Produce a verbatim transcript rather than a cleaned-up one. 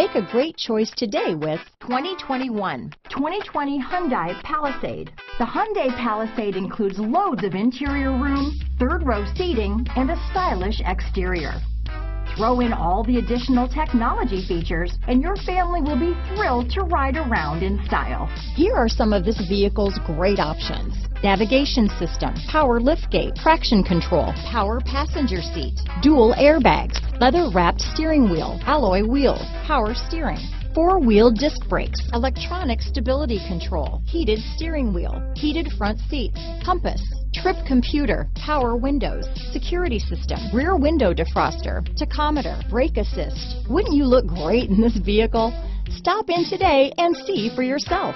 Make a great choice today with twenty twenty-one. twenty twenty Hyundai Palisade. The Hyundai Palisade includes loads of interior room, third row seating, and a stylish exterior. Throw in all the additional technology features and your family will be thrilled to ride around in style. Here are some of this vehicle's great options: navigation system, power liftgate, traction control, power passenger seat, dual airbags, leather wrapped steering wheel, alloy wheels, power steering, four-wheel disc brakes, electronic stability control, heated steering wheel, heated front seats, compass, trip computer, power windows, security system, rear window defroster, tachometer, brake assist. Wouldn't you look great in this vehicle? Stop in today and see for yourself.